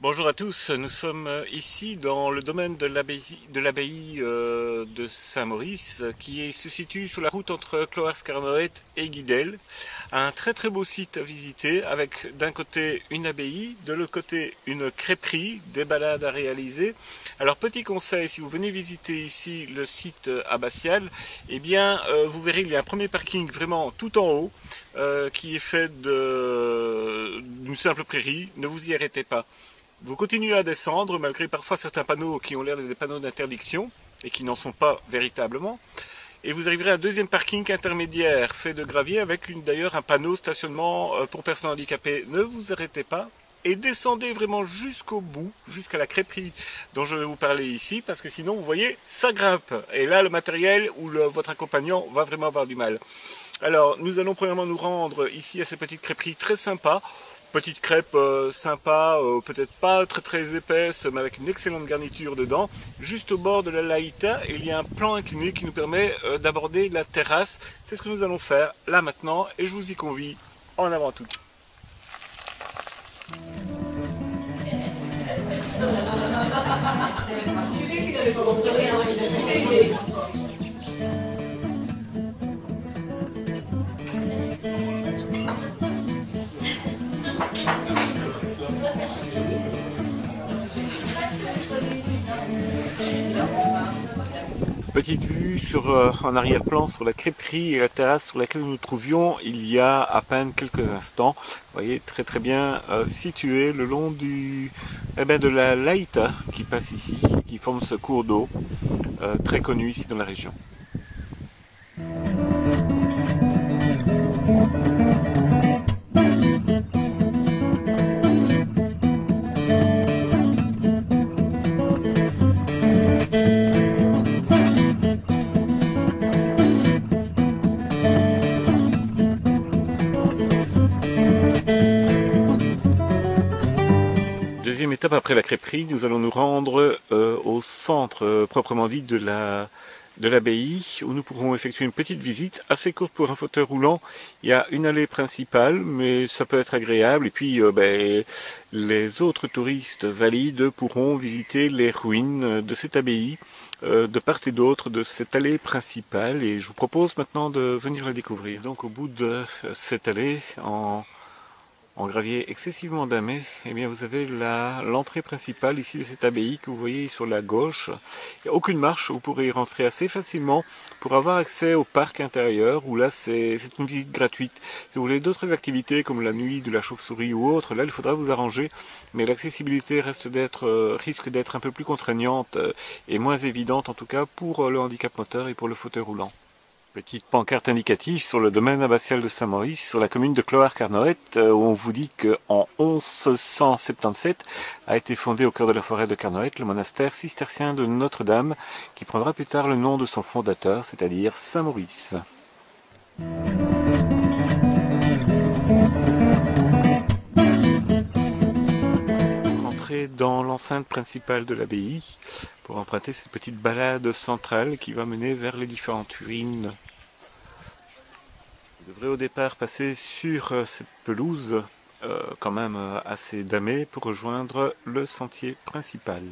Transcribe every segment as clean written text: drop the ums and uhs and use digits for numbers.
Bonjour à tous, nous sommes ici dans le domaine de l'abbaye de Saint-Maurice qui se situe sur la route entre Clohars-Carnoët et Guidel. Un très très beau site à visiter avec d'un côté une abbaye, de l'autre côté une crêperie, des balades à réaliser. Alors petit conseil, si vous venez visiter ici le site abbatial, eh bien vous verrez qu'il y a un premier parking vraiment tout en haut qui est fait d'une simple prairie, ne vous y arrêtez pas. Vous continuez à descendre, malgré parfois certains panneaux qui ont l'air des panneaux d'interdiction, et qui n'en sont pas véritablement. Et vous arriverez à un deuxième parking intermédiaire, fait de gravier, avec d'ailleurs un panneau stationnement pour personnes handicapées. Ne vous arrêtez pas, et descendez vraiment jusqu'au bout, jusqu'à la crêperie dont je vais vous parler ici, parce que sinon, vous voyez, ça grimpe. Et là, le matériel ou votre accompagnant va vraiment avoir du mal. Alors, nous allons premièrement nous rendre ici à cette petite crêperie très sympa. Petite crêpe sympa, peut-être pas très très épaisse, mais avec une excellente garniture dedans. Juste au bord de la Laïta, il y a un plan incliné qui nous permet d'aborder la terrasse. C'est ce que nous allons faire là maintenant, et je vous y convie. En avant tout. Petite vue en arrière-plan sur la crêperie et la terrasse sur laquelle nous nous trouvions il y a à peine quelques instants. Vous voyez, très très bien situé le long de la Laïta qui passe ici, qui forme ce cours d'eau très connu ici dans la région. Deuxième étape après la crêperie, nous allons nous rendre au centre proprement dit de l'abbaye où nous pourrons effectuer une petite visite assez courte pour un fauteuil roulant. Il y a une allée principale, mais ça peut être agréable. Et puis les autres touristes valides pourront visiter les ruines de cette abbaye de part et d'autre de cette allée principale. Et je vous propose maintenant de venir la découvrir. Donc au bout de cette allée en gravier excessivement damé, eh bien vous avez l'entrée principale ici de cette abbaye que vous voyez sur la gauche. Il n'y a aucune marche, vous pourrez y rentrer assez facilement pour avoir accès au parc intérieur où là c'est une visite gratuite. Si vous voulez d'autres activités comme la nuit de la chauve-souris ou autre, là il faudra vous arranger, mais l'accessibilité risque d'être un peu plus contraignante et moins évidente en tout cas pour le handicap moteur et pour le fauteuil roulant. Petite pancarte indicative sur le domaine abbatial de Saint-Maurice, sur la commune de Clohars-Carnoët, où on vous dit qu'en 1177 a été fondé au cœur de la forêt de Carnoët le monastère cistercien de Notre-Dame, qui prendra plus tard le nom de son fondateur, c'est-à-dire Saint-Maurice. Rentrez dans l'enceinte principale de l'abbaye pour emprunter cette petite balade centrale qui va mener vers les différentes ruines. Vous devrez au départ passer sur cette pelouse, quand même assez damée, pour rejoindre le sentier principal.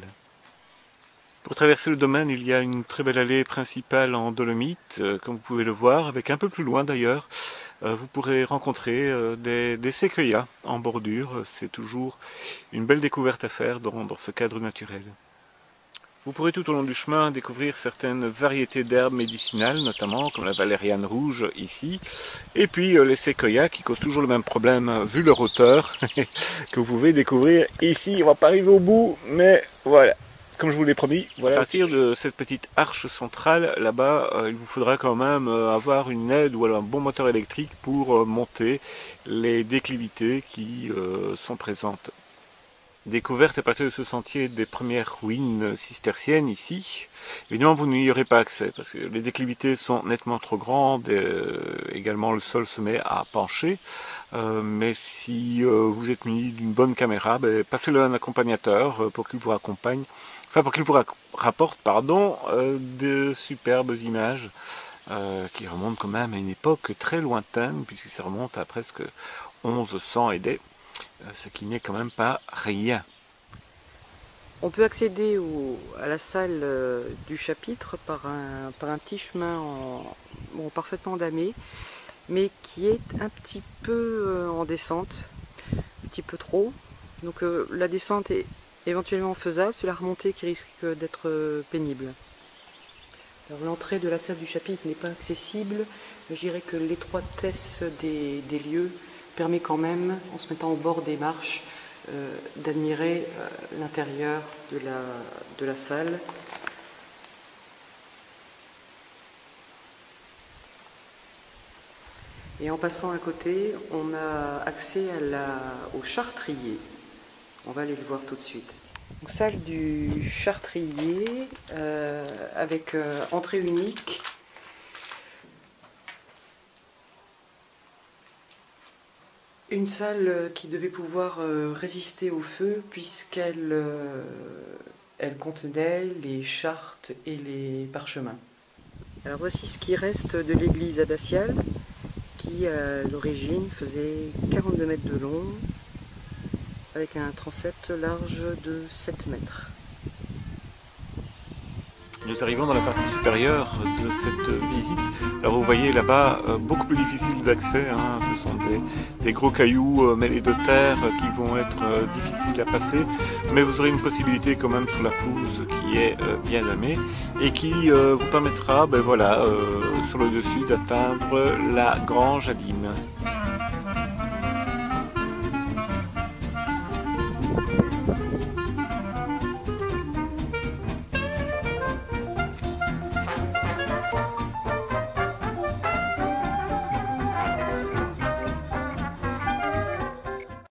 Pour traverser le domaine, il y a une très belle allée principale en Dolomite, comme vous pouvez le voir, avec un peu plus loin d'ailleurs, vous pourrez rencontrer des séquoias en bordure. C'est toujours une belle découverte à faire dans ce cadre naturel. Vous pourrez tout au long du chemin découvrir certaines variétés d'herbes médicinales, notamment comme la valériane rouge ici, et puis les séquoias qui causent toujours le même problème vu leur hauteur, que vous pouvez découvrir ici. On va pas arriver au bout, mais voilà, comme je vous l'ai promis. Voilà. À partir de cette petite arche centrale, là-bas, il vous faudra quand même avoir une aide ou alors un bon moteur électrique pour monter les déclivités qui sont présentes. Découverte à partir de ce sentier des premières ruines cisterciennes ici. Évidemment, vous n'y aurez pas accès parce que les déclivités sont nettement trop grandes. Et également, le sol se met à pencher. Mais si vous êtes muni d'une bonne caméra, passez-le à un accompagnateur pour qu'il vous rapporte de superbes images qui remontent quand même à une époque très lointaine, puisque ça remonte à presque 1100 et des. Ce qui n'est quand même pas rien. On peut accéder à la salle du chapitre par un petit chemin parfaitement damé, mais qui est un petit peu en descente, un petit peu trop. Donc la descente est éventuellement faisable, c'est la remontée qui risque d'être pénible. L'entrée de la salle du chapitre n'est pas accessible, mais je dirais que l'étroitesse des lieux permet quand même, en se mettant au bord des marches, d'admirer l'intérieur de la salle. Et en passant à côté, on a accès au chartrier. On va aller le voir tout de suite. Donc, salle du chartrier avec entrée unique. Une salle qui devait pouvoir résister au feu puisqu'elle elle contenait les chartes et les parchemins. Alors voici ce qui reste de l'église abbatiale qui à l'origine faisait 42 mètres de long avec un transept large de 7 mètres. Nous arrivons dans la partie supérieure de cette visite. Alors vous voyez là-bas, beaucoup plus difficile d'accès, hein. Ce sont des gros cailloux mêlés de terre qui vont être difficiles à passer, mais vous aurez une possibilité quand même sur la pelouse qui est bien damée et qui vous permettra, ben voilà, sur le dessus d'atteindre la grange à Dîmes.